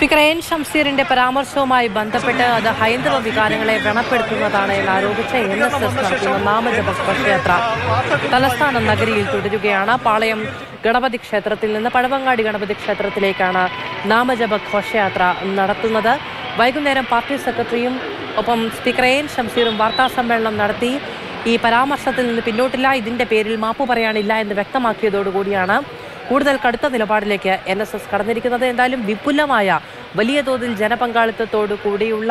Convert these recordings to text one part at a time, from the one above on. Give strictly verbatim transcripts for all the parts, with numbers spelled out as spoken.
Speaker N ഷംസീറിന്റെ പരാമർശവുമായി ബന്ധപ്പെട്ട് അത് ഹൈന്ദവ വികാരങ്ങളെ വ്രണപ്പെടുത്തുന്നതാണ് എന്നാരോപിച്ച് എൻ എസ് എസ് നടത്തുന്ന നാമജപഘോഷയാത്ര തലസ്ഥാന നഗരിയിൽ തുടരുകയാണ്. പാളയം ഗണപതി ക്ഷേത്രത്തിൽ നിന്ന് പഴവങ്ങാടി ഗണപതി ക്ഷേത്രത്തിലേക്കാണ് നാമജപഘോഷയാത്ര നടത്തുന്നത്. വൈകുന്നേരം പാർട്ടി സെക്രട്ടറിയും ഒപ്പം സ്പീക്കർ എൻ ഷംസീറും വാർത്താസമ്മേളനം നടത്തി. ഈ പരാമർശത്തിൽ നിന്ന് പിന്നോട്ടില്ല, ഇതിന്റെ പേരിൽ മാപ്പ് പറയാനില്ല എന്ന് വ്യക്തമാക്കിയതോടുകൂടിയാണ് കൂടുതൽ കടുത്ത നിലപാടിലേക്ക് എൻ എസ് എസ് കടന്നിരിക്കുന്നത്. എന്തായാലും വിപുലമായ വലിയ തോതിൽ ജനപങ്കാളിത്തത്തോടു കൂടിയുള്ള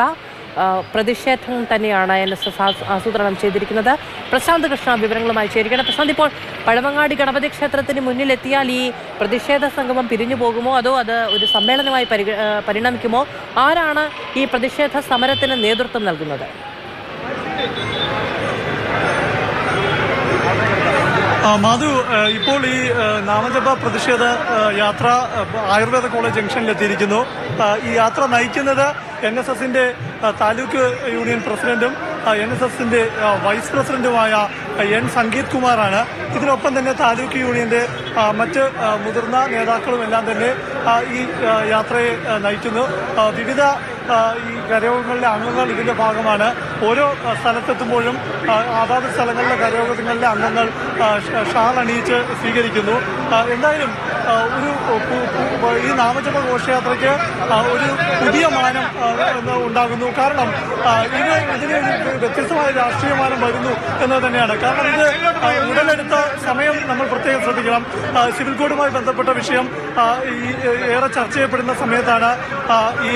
പ്രതിഷേധം തന്നെയാണ് എൻ എസ് എസ് ആസൂത്രണം ചെയ്തിരിക്കുന്നത്. പ്രശാന്ത് കൃഷ്ണ വിവരങ്ങളുമായി ചേരുകയാണ്. പ്രശാന്ത്, ഇപ്പോൾ പഴവങ്ങാടി ഗണപതി ക്ഷേത്രത്തിന് മുന്നിലെത്തിയാൽ ഈ പ്രതിഷേധ സംഗമം പിരിഞ്ഞു പോകുമോ, അതോ അത് ഒരു സമ്മേളനമായി പരിണമിക്കുമോ? ആരാണ് ഈ പ്രതിഷേധ സമരത്തിന് നേതൃത്വം നൽകുന്നത്? മധു, ഇപ്പോൾ ഈ നാമജപ പ്രതിഷേധ യാത്ര ആയുർവേദ കോളേജ് ജംഗ്ഷനിലെത്തിയിരിക്കുന്നു. ഈ യാത്ര നയിക്കുന്നത് എൻ എസ് എസിന്റെ താലൂക്ക് യൂണിയൻ പ്രസിഡന്റും എൻ എസ് എസിന്റെ വൈസ് പ്രസിഡന്റുമായ എൻ സംഗീത് കുമാറാണ്. ഇതിനൊപ്പം തന്നെ താലൂക്ക് യൂണിയന്റെ മറ്റ് മുതിർന്ന നേതാക്കളും എല്ലാം തന്നെ ഈ യാത്രയെ നയിക്കുന്നു. വിവിധ ഈ കരയോഗങ്ങളിലെ അംഗങ്ങൾ ഇതിന്റെ ഭാഗമാണ്. ഓരോ സ്ഥലത്തെത്തുമ്പോഴും അതാത് സ്ഥലങ്ങളിലെ കരയോഗങ്ങളിലെ അംഗങ്ങൾ ഷാൾ അണിയിച്ച് സ്വീകരിക്കുന്നു. എന്തായാലും ഒരു ഈ നാമജപ ഘോഷയാത്രയ്ക്ക് ഒരു പുതിയ മാനം ഉണ്ടാകുന്നു. കാരണം ഇത് ഇതിന് വ്യത്യസ്തമായ രാഷ്ട്രീയ മാനം വരുന്നു എന്നത് തന്നെയാണ്. കാരണം ഇത് ഉടലെടുത്ത സമയം നമ്മൾ പ്രത്യേകം ശ്രദ്ധിക്കണം. സിവിൽ കോഡുമായി ബന്ധപ്പെട്ട വിഷയം ഈ ഏറെ ചർച്ച ചെയ്യപ്പെടുന്ന സമയത്താണ് ഈ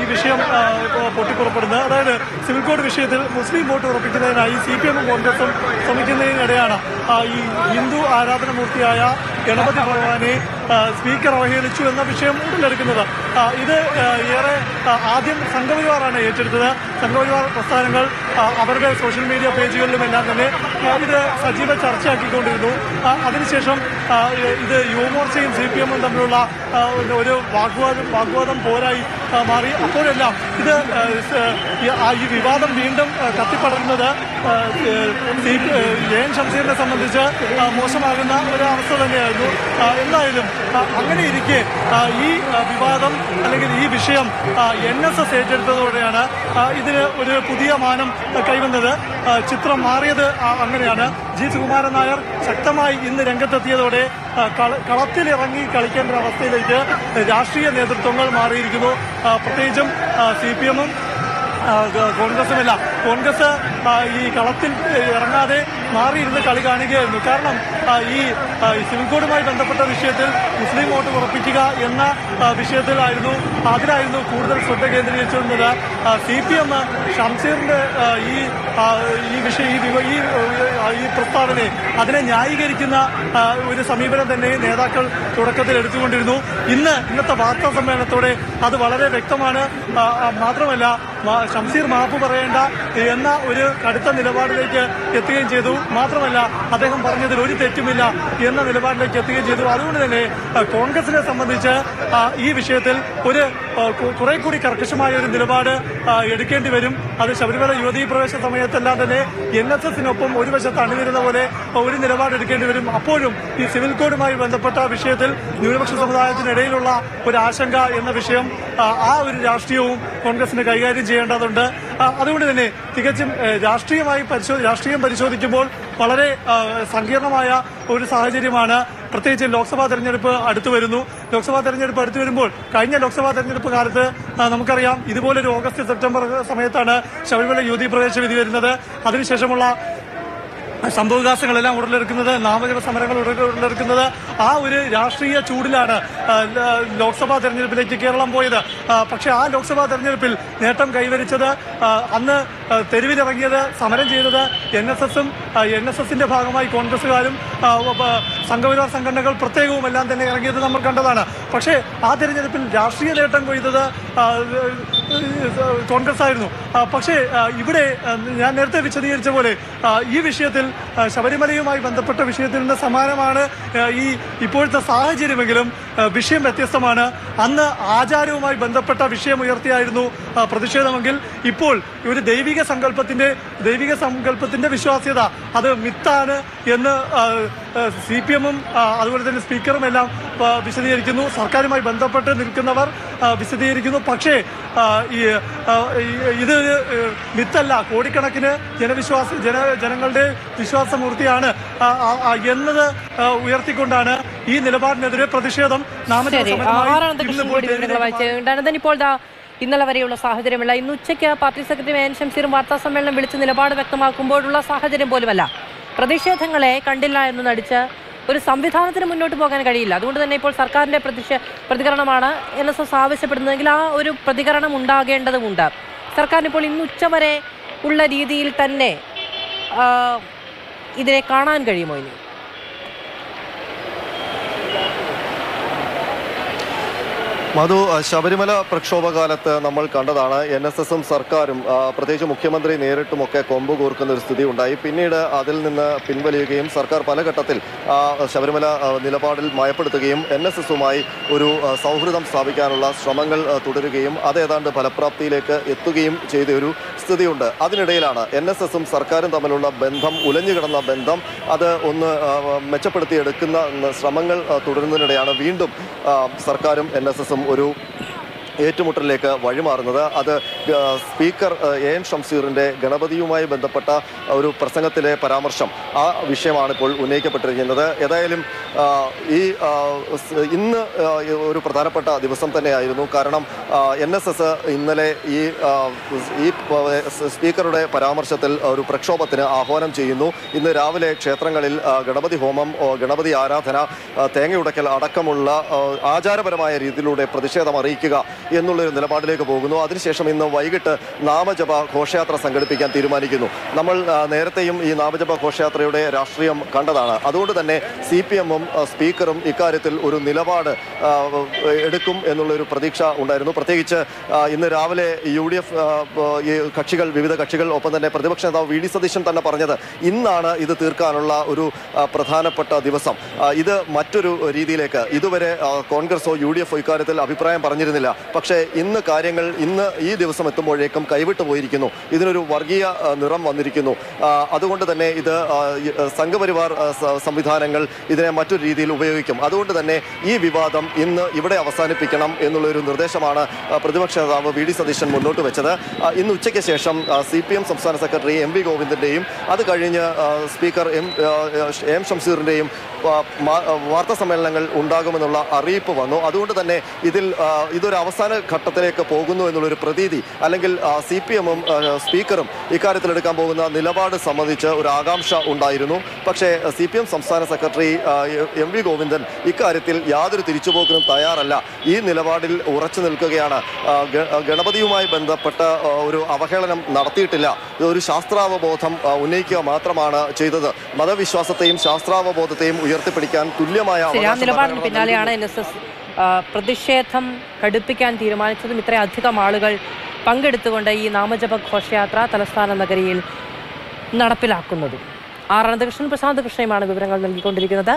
ഈ വിഷയം പൊട്ടിപ്പുറപ്പെടുന്നത്. അതായത് സിവിൽ കോഡ് വിഷയത്തിൽ മുസ്ലിം വോട്ട് ഉറപ്പിക്കുന്നതിനായി സി പി എമ്മും കോൺഗ്രസും ശ്രമിക്കുന്നതിനിടെയാണ് ഈ ഹിന്ദു ആരാധനമൂർത്തിയായ ഗണപതി ഭഗവാനെ സ്പീക്കർ അവഹേളിച്ചു എന്ന വിഷയം ഉടലെടുക്കുന്നത്. ഇത് ഏറെ ആദ്യം സംഘപരിവാറാണ് ഏറ്റെടുത്തത്. സംഘപരിവാർ പ്രസ്ഥാനങ്ങൾ അവരുടെ സോഷ്യൽ മീഡിയ പേജുകളിലും എല്ലാം തന്നെ ഇത് സജീവ ചർച്ചയാക്കിക്കൊണ്ടിരുന്നു. അതിനുശേഷം ഇത് യുവമോർച്ചയും സി പി എമ്മും തമ്മിലുള്ള ഒരു വാഗ്വാദം വാഗ്വാദം പോരായി മാറി. അപ്പോഴെല്ലാം ഇത് ഈ വിവാദം വീണ്ടും കത്തിപ്പടരുന്നത് എൻ ഷംസീറിനെ സംബന്ധിച്ച് മോശമാകുന്ന ഒരു അവസ്ഥ തന്നെയായിരുന്നു. എന്തായാലും അങ്ങനെ ഇരിക്കെ ഈ വിവാദം അല്ലെങ്കിൽ ഈ വിഷയം എൻ എസ് എസ് ഏറ്റെടുത്തതോടെയാണ് ഇതിന് ഒരു പുതിയ മാനം കൈവന്നത്. ചിത്രം മാറിയത് അങ്ങനെയാണ്. ജി സുകുമാരൻ നായർ ശക്തമായി ഇന്ന് രംഗത്തെത്തിയതോടെ കളത്തിലിറങ്ങി കളിക്കേണ്ട അവസ്ഥയിലേക്ക് രാഷ്ട്രീയ നേതൃത്വങ്ങൾ മാറിയിരിക്കുന്നു. പ്രത്യേകിച്ചും സി പി എമ്മും കോൺഗ്രസുമല്ല. കോൺഗ്രസ് ഈ കളത്തിൽ ഇറങ്ങാതെ മാറിയിരുന്ന് കളി കാണുകയായിരുന്നു. കാരണം ഈ സിവിൽ കോഡുമായി ബന്ധപ്പെട്ട വിഷയത്തിൽ മുസ്ലിം വോട്ട് ഉറപ്പിക്കുക എന്ന വിഷയത്തിലായിരുന്നു അതിലായിരുന്നു കൂടുതൽ ശ്രദ്ധ കേന്ദ്രീകരിച്ചിരുന്നത്. സി പി എം ഷംസീറിന്റെ ഈ ഈ വിഷയം ഈ ഈ പ്രസ്താവനയെ അതിനെ ന്യായീകരിക്കുന്ന ഒരു സമീപനം തന്നെ നേതാക്കൾ തുടക്കത്തിൽ എടുത്തുകൊണ്ടിരുന്നു. ഇന്ന് ഇന്നത്തെ വാർത്താ സമ്മേളനത്തോടെ അത് വളരെ വ്യക്തമാണ്. മാത്രമല്ല, ഷംസീർ മാപ്പ് പറയേണ്ട എന്ന ഒരു കടുത്ത നിലപാടിലേക്ക് എത്തുകയും ചെയ്തു. മാത്രമല്ല, അദ്ദേഹം പറഞ്ഞതിൽ ഒരു തെറ്റുമില്ല എന്ന നിലപാടിലേക്ക് എത്തുകയും ചെയ്തു. അതുകൊണ്ട് തന്നെ കോൺഗ്രസിനെ സംബന്ധിച്ച് ഈ വിഷയത്തിൽ ഒരു കുറെ കൂടി കർക്കശമായ ഒരു നിലപാട് എടുക്കേണ്ടി വരും. അത് ശബരിമല യുവതീ പ്രവേശ സമയത്തെല്ലാം തന്നെ എൻ എസ് എസിനൊപ്പം ഒരു വശത്ത് അണിനിരുന്ന പോലെ ഒരു നിലപാടെടുക്കേണ്ടി വരും. അപ്പോഴും ഈ സിവിൽ കോഡുമായി ബന്ധപ്പെട്ട വിഷയത്തിൽ ന്യൂനപക്ഷ സമുദായത്തിനിടയിലുള്ള ഒരു ആശങ്ക എന്ന വിഷയം, ആ ഒരു രാഷ്ട്രീയവും കോൺഗ്രസിന് കൈകാര്യം ചെയ്യേണ്ടതുണ്ട്. അതുകൊണ്ട് തന്നെ തികച്ചും രാഷ്ട്രീയമായി പരിശോ രാഷ്ട്രീയം പരിശോധിക്കുമ്പോൾ വളരെ സങ്കീർണമായ ഒരു സാഹചര്യമാണ്. പ്രത്യേകിച്ച് ലോക്സഭാ തെരഞ്ഞെടുപ്പ് അടുത്തു വരുന്നു. ലോക്സഭാ തെരഞ്ഞെടുപ്പ് അടുത്തു വരുമ്പോൾ കഴിഞ്ഞ ലോക്സഭാ തെരഞ്ഞെടുപ്പ് കാലത്ത് നമുക്കറിയാം, ഇതുപോലൊരു ഓഗസ്റ്റ് സെപ്റ്റംബർ സമയത്താണ് ശബരിമല യുവതീ പ്രവേശ വിധി വരുന്നത്. അതിനുശേഷമുള്ള സംഭവവികാസങ്ങളെല്ലാം ഉടലെടുക്കുന്നത്, നാമജപ സമരങ്ങൾ ഉടലെടുക്കുന്നത്, ആ ഒരു രാഷ്ട്രീയ ചൂടിലാണ് ലോക്സഭാ തെരഞ്ഞെടുപ്പിലേക്ക് കേരളം പോയത്. പക്ഷേ ആ ലോക്സഭാ തെരഞ്ഞെടുപ്പിൽ നേട്ടം കൈവരിച്ചത്, അന്ന് തെരുവിലിറങ്ങിയത്, സമരം ചെയ്തത് എൻ എസ് എസും എൻ എസ് എസിന്റെ ഭാഗമായി കോൺഗ്രസുകാരും സംഘപരിവാർ സംഘടനകൾ പ്രത്യേകവുമെല്ലാം തന്നെ ഇറങ്ങിയത് നമ്മൾ കണ്ടതാണ്. പക്ഷേ ആ തെരഞ്ഞെടുപ്പിൽ രാഷ്ട്രീയ നേട്ടം കൊയ്തത് കോൺഗ്രസ്സായിരുന്നു. പക്ഷേ ഇവിടെ ഞാൻ നേരത്തെ വിശദീകരിച്ച പോലെ ഈ വിഷയത്തിൽ ശബരിമലയുമായി ബന്ധപ്പെട്ട വിഷയത്തിൽ നിന്ന് സമാനമാണ് ഈ ഇപ്പോഴത്തെ സാഹചര്യമെങ്കിലും വിഷയം വ്യത്യസ്തമാണ്. അന്ന് ആചാരവുമായി ബന്ധപ്പെട്ട വിഷയം ഉയർത്തിയായിരുന്നു പ്രതിഷേധമെങ്കിൽ ഇപ്പോൾ ഒരു ദൈവിക സങ്കല്പത്തിൻ്റെ ദൈവിക സങ്കല്പത്തിൻ്റെ വിശ്വാസ്യത അത് മിത്താണ് എന്ന് സി പി എമ്മും അതുപോലെ തന്നെ സ്പീക്കറും എല്ലാം വിശദീകരിക്കുന്നു, സർക്കാരുമായി ബന്ധപ്പെട്ട് നിൽക്കുന്നവർ വിശദീകരിക്കുന്നു. പക്ഷേ ഇത് മിത്തല്ല, കോടിക്കണക്കിന് ജനവിശ്വാസ ജന ജനങ്ങളുടെ വിശ്വാസമൂർത്തിയാണ് എന്നത് ഉയർത്തിക്കൊണ്ടാണ് ഈ നിലപാടിനെതിരെ പ്രതിഷേധം. ഇന്നലെ വരെയുള്ള സാഹചര്യമല്ല, ഇന്ന് ഉച്ചയ്ക്ക് പാർട്ടി സെക്രട്ടറി എൻ ഷംസീറും വാർത്താ സമ്മേളനം വിളിച്ച് നിലപാട് വ്യക്തമാക്കുമ്പോഴുള്ള സാഹചര്യം പോലുമല്ല. പ്രതിഷേധങ്ങളെ കണ്ടില്ല എന്ന് നടിച്ച് ഒരു സംവിധാനത്തിന് മുന്നോട്ട് പോകാൻ കഴിയില്ല. അതുകൊണ്ട് തന്നെ ഇപ്പോൾ സർക്കാരിൻ്റെ പ്രതിഷേ പ്രതികരണമാണ് എൻ എസ് എസ് ആവശ്യപ്പെടുന്നതെങ്കിൽ ആ ഒരു പ്രതികരണം ഉണ്ടാകേണ്ടതുമുണ്ട്. സർക്കാരിനിപ്പോൾ ഇന്ന് ഉച്ച വരെ ഉള്ള രീതിയിൽ തന്നെ ഇതിനെ കാണാൻ കഴിയുമോ? ഇനി മധു, ശബരിമല പ്രക്ഷോഭകാലത്ത് നമ്മൾ കണ്ടതാണ് എൻ എസ് എസും സർക്കാരും പ്രത്യേകിച്ച് മുഖ്യമന്ത്രി നേരിട്ടുമൊക്കെ കൊമ്പ് കോർക്കുന്ന ഒരു സ്ഥിതി ഉണ്ടായി. പിന്നീട് അതിൽ നിന്ന് പിൻവലിയുകയും സർക്കാർ പല ഘട്ടത്തിൽ ശബരിമല നിലപാടിൽ മയപ്പെടുത്തുകയും എൻ എസ് എസുമായി ഒരു സൗഹൃദം സ്ഥാപിക്കാനുള്ള ശ്രമങ്ങൾ തുടരുകയും അത് ഏതാണ്ട് ഫലപ്രാപ്തിയിലേക്ക് എത്തുകയും ചെയ്ത ഒരു സ്ഥിതിയുണ്ട്. അതിനിടയിലാണ് എൻ എസ് എസും സർക്കാരും തമ്മിലുള്ള ബന്ധം, ഉലഞ്ഞു കിടന്ന ബന്ധം, അത് ഒന്ന് മെച്ചപ്പെടുത്തിയെടുക്കുന്ന ശ്രമങ്ങൾ തുടരുന്നതിനിടെയാണ് വീണ്ടും സർക്കാരും എൻ എസ് എസും ഒരു ഏറ്റുമുട്ടലിലേക്ക് വഴിമാറുന്നത്. അത് സ്പീക്കർ എ എൻ ഷംസീറിൻ്റെ ഗണപതിയുമായി ബന്ധപ്പെട്ട ഒരു പ്രസംഗത്തിലെ പരാമർശം, ആ വിഷയമാണ് ഇപ്പോൾ ഉന്നയിക്കപ്പെട്ടിരിക്കുന്നത്. ഏതായാലും ഈ ഇന്ന് ഒരു പ്രധാനപ്പെട്ട ദിവസം തന്നെയായിരുന്നു. കാരണം എൻ എസ് എസ് ഇന്നലെ ഈ ഈ സ്പീക്കറുടെ പരാമർശത്തിൽ ഒരു പ്രക്ഷോഭത്തിന് ആഹ്വാനം ചെയ്യുന്നു. ഇന്ന് രാവിലെ ക്ഷേത്രങ്ങളിൽ ഗണപതി ഹോമം, ഗണപതി ആരാധന, തേങ്ങയുടയ്ക്കൽ അടക്കമുള്ള ആചാരപരമായ രീതിയിലൂടെ പ്രതിഷേധം അറിയിക്കുക എന്നുള്ളൊരു നിലപാടിലേക്ക് പോകുന്നു. അതിനുശേഷം ഇന്ന് വൈകിട്ട് നാമജപ ഘോഷയാത്ര സംഘടിപ്പിക്കാൻ തീരുമാനിക്കുന്നു. നമ്മൾ നേരത്തെയും ഈ നാമജപ ഘോഷയാത്രയുടെ രാഷ്ട്രീയം കണ്ടതാണ്. അതുകൊണ്ട് തന്നെ സി പി എമ്മും സ്പീക്കറും ഇക്കാര്യത്തിൽ ഒരു നിലപാട് എടുക്കും എന്നുള്ളൊരു പ്രതീക്ഷ ഉണ്ടായിരുന്നു. പ്രത്യേകിച്ച് ഇന്ന് രാവിലെ യു ഡി എഫ് കക്ഷികൾ, വിവിധ കക്ഷികൾ, ഒപ്പം തന്നെ പ്രതിപക്ഷ നേതാവ് വി ഡി സതീശൻ തന്നെ പറഞ്ഞത് ഇന്നാണ് ഇത് തീർക്കാനുള്ള ഒരു പ്രധാനപ്പെട്ട ദിവസം. ഇത് മറ്റൊരു രീതിയിലേക്ക് ഇതുവരെ കോൺഗ്രസോ യു ഡി എഫോ ഇക്കാര്യത്തിൽ അഭിപ്രായം പറഞ്ഞിരുന്നില്ല. പക്ഷേ ഇന്ന് കാര്യങ്ങൾ ഇന്ന് ഈ ദിവസം എത്തുമ്പോഴേക്കും കൈവിട്ടു പോയിരിക്കുന്നു. ഇതിനൊരു വർഗീയ നിറം വന്നിരിക്കുന്നു. അതുകൊണ്ട് തന്നെ ഇത് സംഘപരിവാർ സംവിധാനങ്ങൾ ഇതിനെ മറ്റൊരു രീതിയിൽ ഉപയോഗിക്കും. അതുകൊണ്ട് തന്നെ ഈ വിവാദം ഇന്ന് ഇവിടെ അവസാനിപ്പിക്കണം എന്നുള്ളൊരു നിർദ്ദേശമാണ് പ്രതിപക്ഷ നേതാവ് വി ഡി സതീശൻ മുന്നോട്ട് വെച്ചത്. ഇന്ന് ഉച്ചയ്ക്ക് ശേഷം സി പി എം സംസ്ഥാന സെക്രട്ടറി എം വി ഗോവിന്ദൻ്റെയും അത് കഴിഞ്ഞ് സ്പീക്കർ എം എം ഷംസീറിൻ്റെയും വാർത്താ സമ്മേളനങ്ങൾ ഉണ്ടാകുമെന്നുള്ള അറിയിപ്പ് വന്നു. അതുകൊണ്ട് തന്നെ ഇതിൽ ഇതൊരു അവസാന ഘട്ടത്തിലേക്ക് പോകുന്നു എന്നുള്ളൊരു പ്രതീതി, അല്ലെങ്കിൽ സി പി എമ്മും സ്പീക്കറും ഇക്കാര്യത്തിലെടുക്കാൻ പോകുന്ന നിലപാട് സംബന്ധിച്ച് ഒരു ആകാംക്ഷ ഉണ്ടായിരുന്നു. പക്ഷേ സി പി എം സംസ്ഥാന സെക്രട്ടറി എം വി ഗോവിന്ദൻ ഇക്കാര്യത്തിൽ യാതൊരു തിരിച്ചുപോക്കിനും തയ്യാറല്ല. ഈ നിലപാടിൽ ഉറച്ചു നിൽക്കുകയാണ്. ഗണപതിയുമായി ബന്ധപ്പെട്ട ഒരു അവഹേളനം നടത്തിയിട്ടില്ല, ഒരു ശാസ്ത്രാവബോധം ഉന്നയിക്കുക മാത്രമാണ് ചെയ്തത്. മതവിശ്വാസത്തെയും ശാസ്ത്രാവബോധത്തെയും ഉയർത്തിപ്പിടിക്കാൻ തുല്യമായ നിലപാടിന് പിന്നാലെയാണ് എൻ എസ് എസ് പ്രതിഷേധം കടുപ്പിക്കാൻ തീരുമാനിച്ചതും ഇത്രയധികം ആളുകൾ പങ്കെടുത്തുകൊണ്ട് ഈ നാമജപ ഘോഷയാത്ര തലസ്ഥാന നഗരിയിൽ നടപ്പിലാക്കുന്നതും. ആർ അനന്തകൃഷ്ണൻ, പ്രശാന്ത് കൃഷ്ണയുമാണ് വിവരങ്ങൾ നൽകിക്കൊണ്ടിരിക്കുന്നത്.